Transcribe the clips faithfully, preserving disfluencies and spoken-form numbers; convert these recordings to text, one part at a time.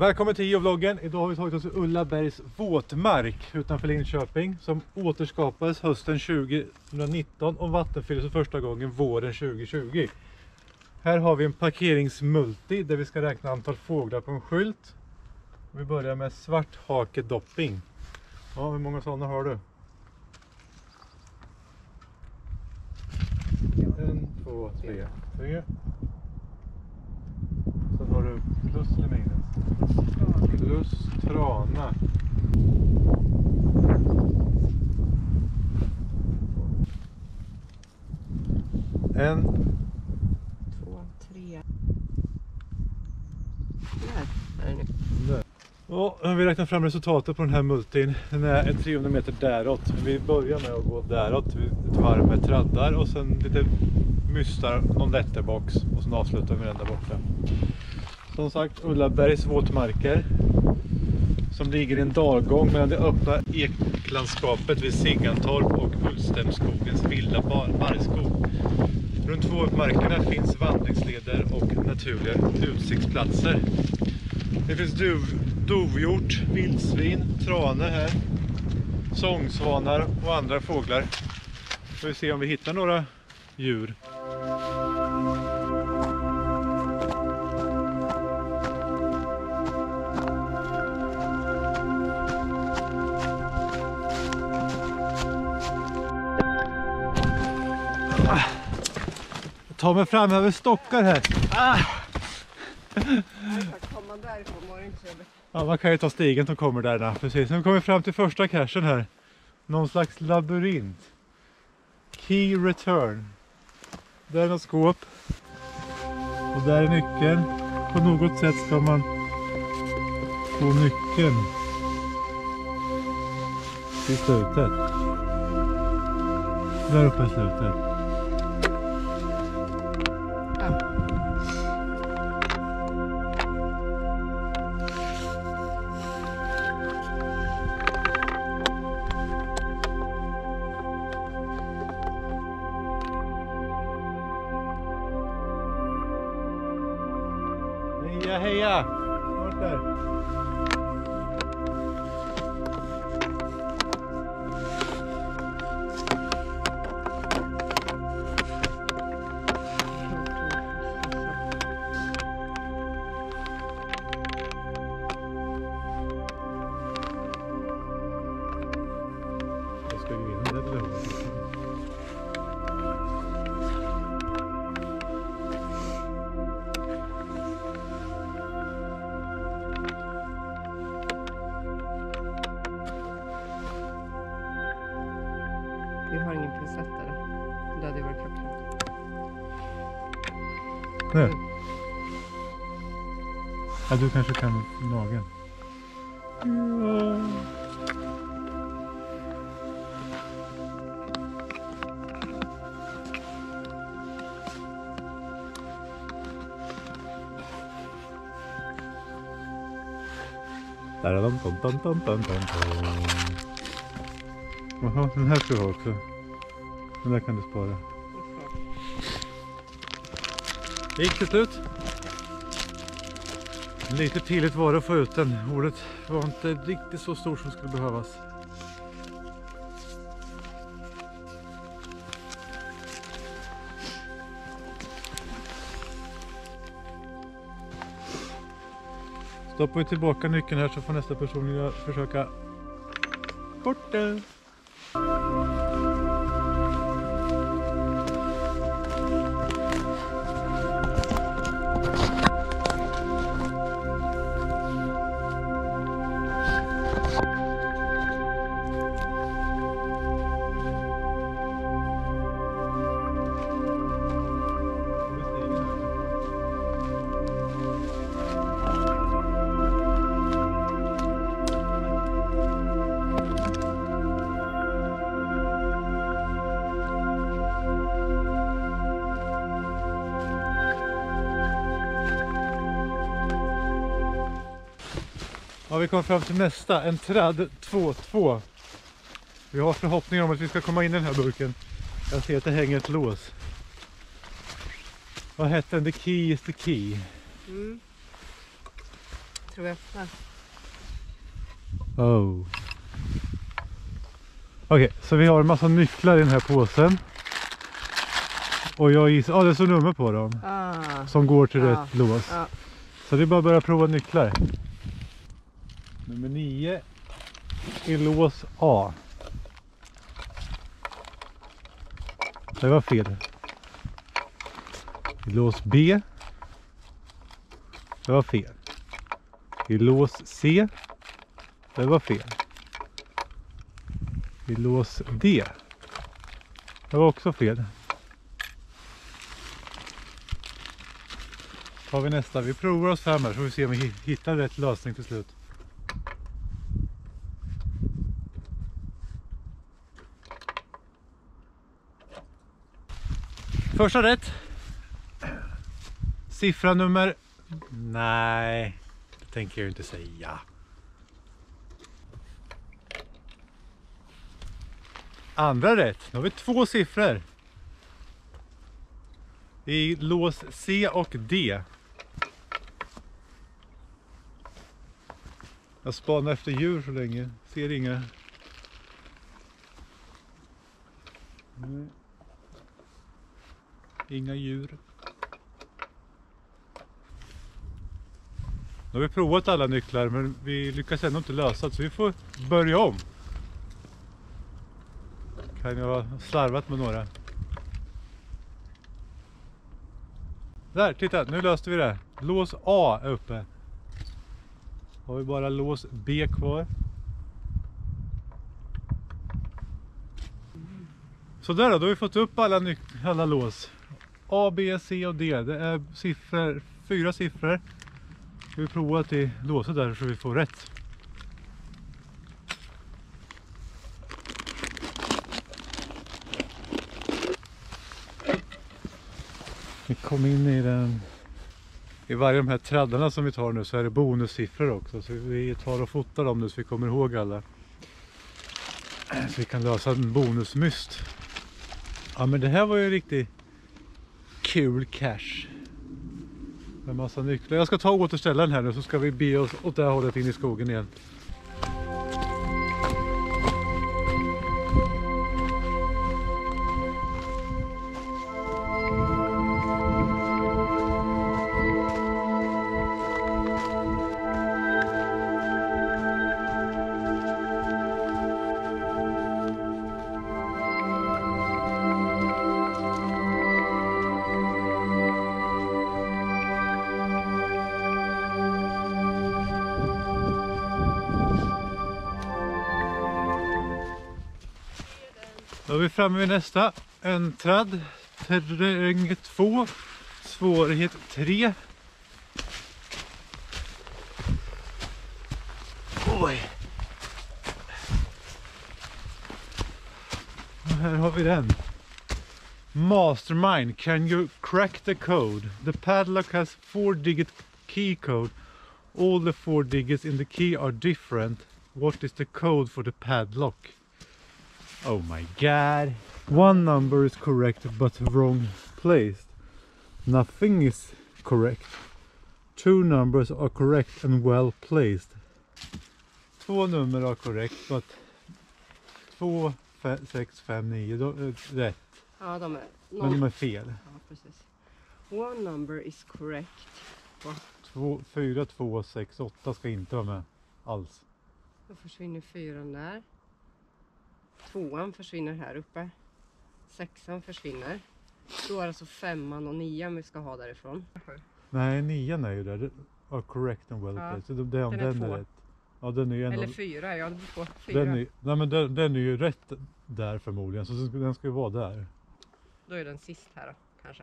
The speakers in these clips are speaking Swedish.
Välkommen till Geovloggen. Idag har vi tagit oss till Ullabergs våtmark utanför Linköping som återskapades hösten tjugonitton och vattenfylldes för första gången våren tjugohundratjugo. Här har vi en parkeringsmulti där vi ska räkna antal fåglar på en skylt. Vi börjar med svarthakedopping. Ja, hur många sådana har du? En, två, tre. tre. Sen har du plus eller minus? Plus trana. En. Två, tre. Där. Där. Och vi räknar fram resultatet på den här multin. Den är trehundra meter däråt. Vi börjar med att gå däråt. Vi tar med traddar och sen lite mystar, någon letterbox. Och sen avslutar vi den där borta. Som sagt, Ullabergs våtmarker som ligger i en dalgång mellan det öppna eklandskapet vid Sigantorp och Ullstämskogens vilda barrskog. Runt våtmarkerna finns vandringsleder och naturliga utsiktsplatser. Det finns duv, dovhjort, vildsvin, tranor här, sångsvanar och andra fåglar. Får vi se om vi hittar några djur. Ta mig fram över stockar här. Ah! Ja, man kan ju ta stigen som kommer där då. Precis, nu kommer vi fram till första cachen här. Någon slags labyrint. Key return. Där är något skåp. Och där är nyckeln. På något sätt ska man få nyckeln till slutet. Där uppe i slutet. Heja, heja! Vart där? Jag ska gå in där till huvudet. Vi har ingen pincett där. Det hade varit klockrent. Nej. Ja, du kanske kan nageln. Mm. Där är de. Jaha, den här tror jag också. Den där kan du spara. Det gick till slut. Lite pilligt var det att få ut den. Ordet var inte riktigt så stort som skulle behövas. Stoppar vi tillbaka nyckeln här så får nästa person försöka bort den. Ja, vi kommer fram till nästa, en träd två två. Vi har förhoppningar om att vi ska komma in i den här burken. Jag ser att det hänger ett lås. Vad hette den? The key is the key. Mm. tror jag. Oh. Okej, okay, så vi har en massa nycklar i den här påsen. Och jag gissar, ja ah, det står nummer på dem. Ah. Som går till ah. rätt lås. Ah. Så det är bara att börja prova nycklar. Nummer nio är lås A. Det var fel. I lås B. Det var fel. I lås C. Det var fel. I lås D. Det var också fel. Tar vi nästa. Vi provar oss fram här så vi ser om vi hittar rätt lösning till slut. Första rätt. Siffra nummer... Nej, det tänker jag inte säga. Andra rätt. Nu har vi två siffror. I lås C och D. Jag spanar efter djur så länge. Ser inga. Nej. Inga djur. Nu har vi provat alla nycklar men vi lyckas ändå inte lösa det, så vi får börja om. Kan jag ha slarvat med några. Där, titta, nu löste vi det. Lås A är uppe. Har vi bara lås B kvar. Så där då, då har vi fått upp alla, nyck- alla lås. A, B, C och D. Det är siffror, fyra siffror. Vi provar att det låser där så vi får rätt. Vi kom in i den... I varje av de här traddarna som vi tar nu så är det bonussiffror också. Så vi tar och fotar dem nu så vi kommer ihåg alla. Så vi kan lösa en bonusmyst. Ja, men det här var ju riktigt... kul cash. En massa nycklar. Jag ska ta och återställa den här nu så ska vi be oss åt det här hållet in i skogen igen. Då är vi framme vid nästa. En tradd. Terräng två. Svårighet tre. Oj. Och här har vi den. Mastermind. Can you crack the code? The padlock has four digit key code. All the four digits in the key are different. What is the code for the padlock? Oh my god. One number is correct but wrong placed. Nothing is correct. Two numbers are correct and well placed. Två nummer är korrekt but två, fem, sex, fem, nio de är rätt. Ja, de är no. Men de är fel. Ja, precis. One number is correct. But... Två, fyra, två, sex, åtta ska inte vara med alls. Då försvinner fyran där. Tvåan försvinner här uppe. Sexan försvinner. Då är alltså femman och nian vi ska ha därifrån. Nej, nian är ju där. Ja, correct and well placed. Ja, den, den är två. Är rätt. Ja, den är ju en eller av... fyra, ja det blir två. Fyra. Den är, nej men den, den är ju rätt där förmodligen. Så den ska ju vara där. Då är den sist här då, kanske.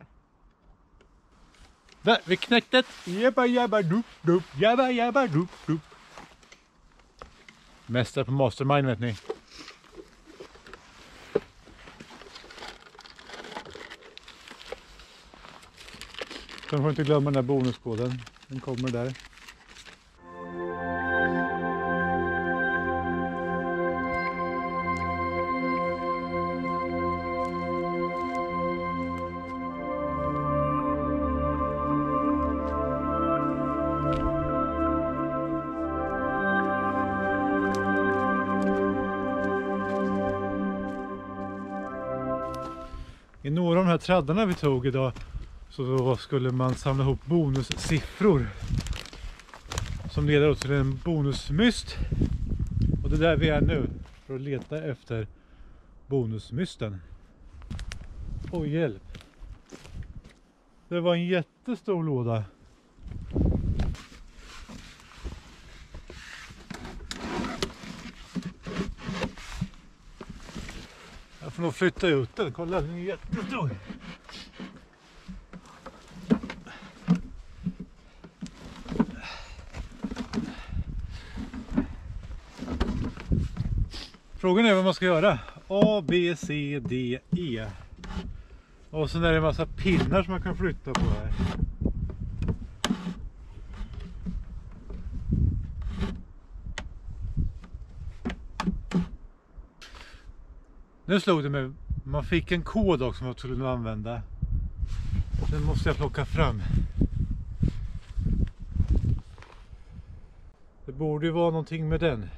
Där, vi knäckte ett. Jabba jabba dup dup. Jabba jabba dup dup. Mästare på Mastermind vet ni. Sen får inte glömma den här bonuskoden. Den kommer där. I några av de här träddarna vi tog idag så skulle man samla ihop bonussiffror som leder till en bonusmyst. Och det är där vi är nu för att leta efter bonusmysten. Åh, hjälp! Det var en jättestor låda. Jag får nog flytta ut den. Kolla, den är jättestor. Frågan är vad man ska göra. A, B, C, D, E. Och sen är det en massa pinnar som man kan flytta på här. Nu slog det mig. Man fick en kod också som jag skulle använda. Den måste jag plocka fram. Det borde ju vara någonting med den.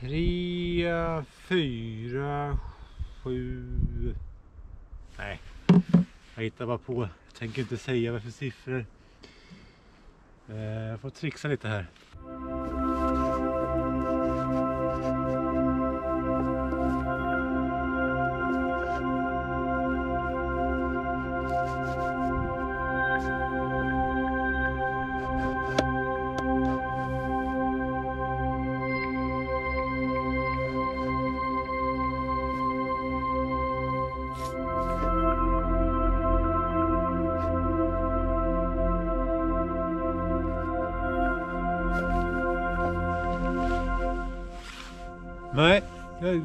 Tre, fyra, sju... Nej, jag hittar bara på. Jag tänker inte säga vad för siffror. Jag får trixa lite här. Nej, jag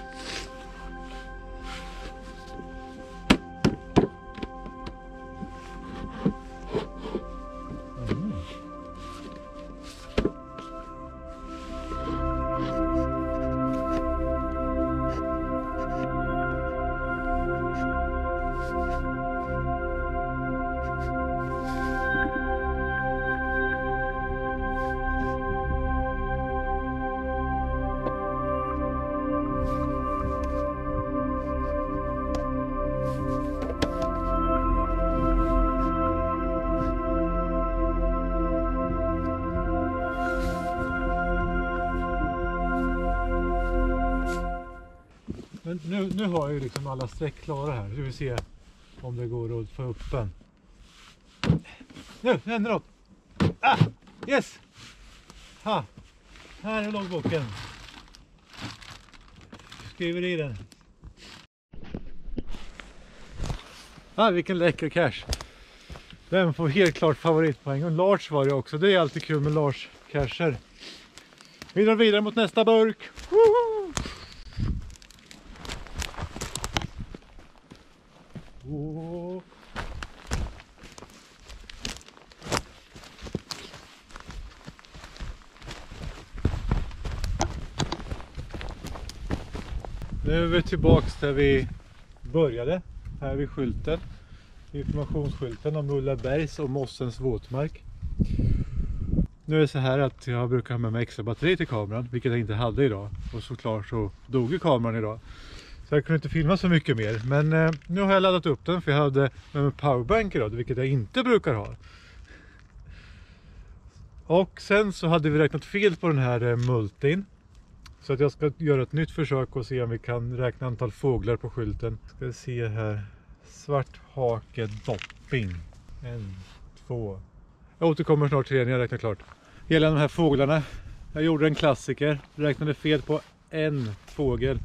Mm. Nu, nu har jag ju liksom alla streck klara här. Nu ska vi se om det går att få upp den. Nu, nu händer något. Ah, yes! Ha, här är loggboken. Skriver i den. Ah, vilken läcker cash. Den får helt klart favoritpoäng. Och Lars var det också. Det är alltid kul med Lars casher. Vi drar vidare mot nästa burk. Woho! Åh. Nu är vi tillbaka där vi började, här vid skylten, informationsskylten om Ullabergs och Mossens våtmark. Nu är det så här att jag brukar ha med mig extra batteri till kameran, vilket jag inte hade idag, och såklart så dog ju kameran idag. Jag kunde inte filma så mycket mer, men eh, nu har jag laddat upp den för jag hade med en powerbank idag, vilket jag inte brukar ha. Och sen så hade vi räknat fel på den här eh, multin. Så att jag ska göra ett nytt försök och se om vi kan räkna antal fåglar på skylten. Ska vi se här. Svarthakedopping. En, två. Jag återkommer snart till det när jag räknar klart. Hela de här fåglarna. Jag gjorde en klassiker. Räknade fel på en fågel.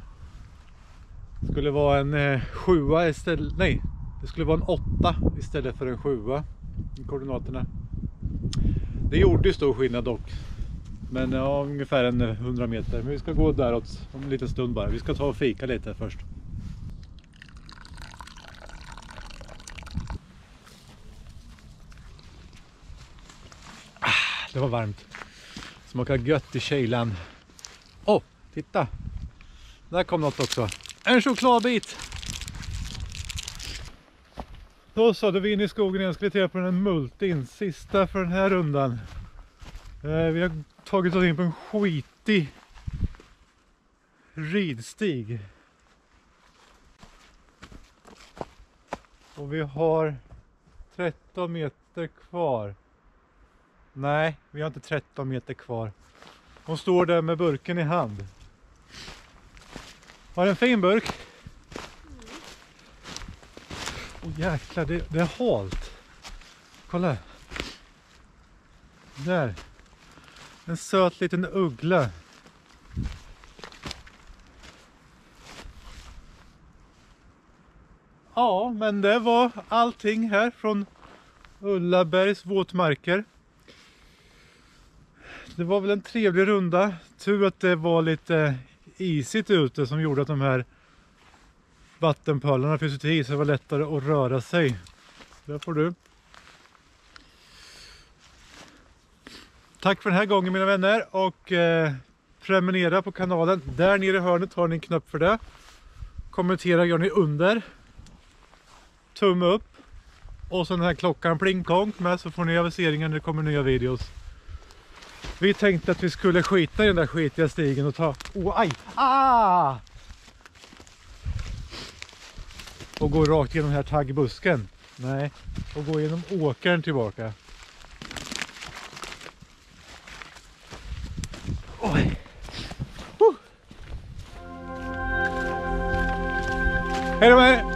Det skulle vara en eh, sjua istället, nej, det skulle vara en åtta istället för en sjua i koordinaterna. Det gjorde ju stor skillnad dock, men ja, ungefär en hundra meter. Men vi ska gå däråt om en liten stund bara, vi ska ta och fika lite först. Ah, det var varmt, smakar gött i kylan. Åh, oh, titta, där kom något också. En chokladbit! Då så, då är vi inne i skogen igen. Jag ska titta på den här multin. Sista för den här rundan. Eh, vi har tagit oss in på en skitig ridstig. Och vi har tretton meter kvar. Nej, vi har inte tretton meter kvar. Hon står där med burken i hand. Var det en fin burk? Åh oh, jäklar, det, det är halt. Kolla. Där. En söt liten uggla. Ja, men det var allting här från Ullabergs våtmarker. Det var väl en trevlig runda. Tur att det var lite isigt ute som gjorde att de här vattenpölarna finns ute i, så det var lättare att röra sig. Där får du. Tack för den här gången, mina vänner, och eh, prenumerera på kanalen. Där nere i hörnet har ni en knapp för det. Kommentera gör ni under. Tumme upp. Och så den här klockan pling plong med, så får ni aviseringar när det kommer nya videos. Vi tänkte att vi skulle skita i den där skitiga stigen och ta... Oh, aj! Ah! Och gå rakt genom den här taggbusken. Nej. Och gå genom åkern tillbaka. Oj! Oh. Hej då med er!